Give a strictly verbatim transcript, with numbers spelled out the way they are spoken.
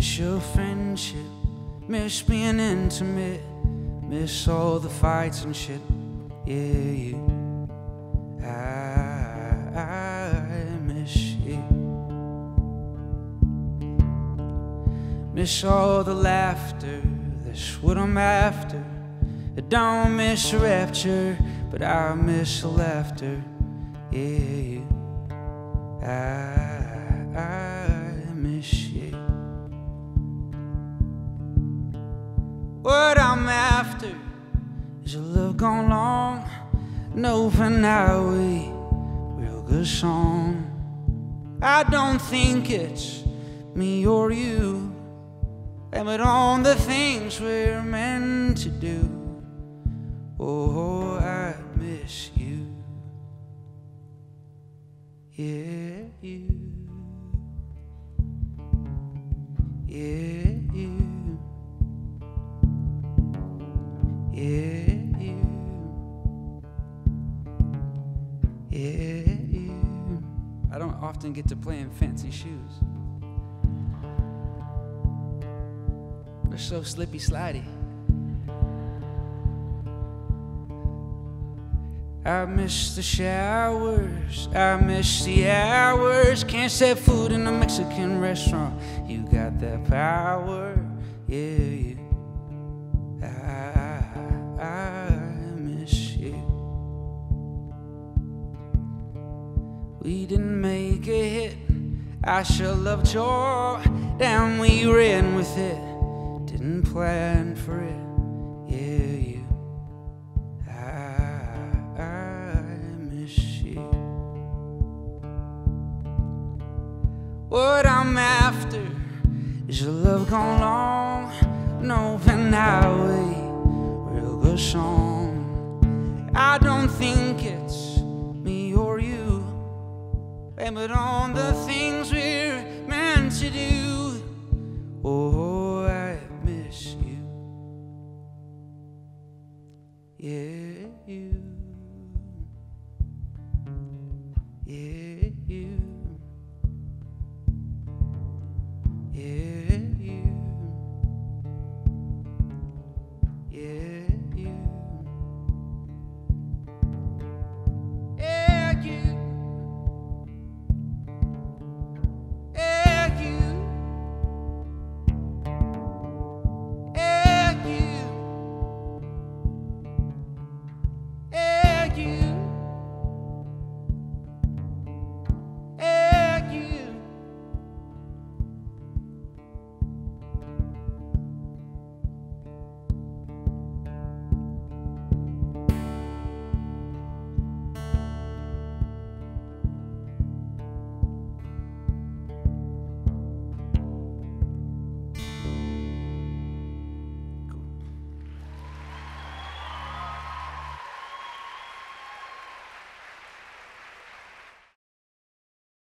miss your friendship, miss being intimate, miss all the fights and shit. Yeah, you, I, I miss you. Miss all the laughter, that's what I'm after. I don't miss your rapture, but I miss your laughter. Yeah, you, I, I miss you. What I'm after is a love gone long, no finale, real good song. I don't think it's me or you, limit on the things we're meant to do. Oh, I miss you. Yeah, you. Yeah, you. Yeah, you. Yeah, you. I don't often get to play in fancy shoes. They're so slippy slidey. I miss the showers, I miss the hours. Can't set food in a Mexican restaurant. You got that power, yeah, you. I We didn't make a hit, I sure loved your damn, we ran with it, didn't plan for it. Yeah, you, I, I miss you. What I'm after is your love gone long, no finale, real good song. I don't think it's me or you, but on the things we're meant to do.